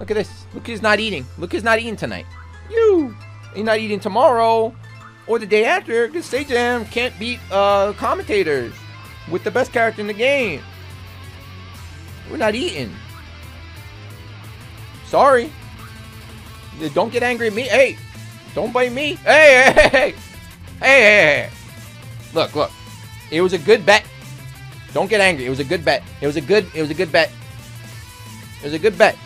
Look at this. Look who's not eating. Look who's not eating tonight. You! You're not eating tomorrow or the day after because Sajam can't beat commentators with the best character in the game. We're not eating. Sorry. Don't get angry at me. Hey! Don't blame me. Hey, hey, hey! Hey, hey, hey! Look, look. It was a good bet. Don't get angry. It was a good bet. It was a good bet.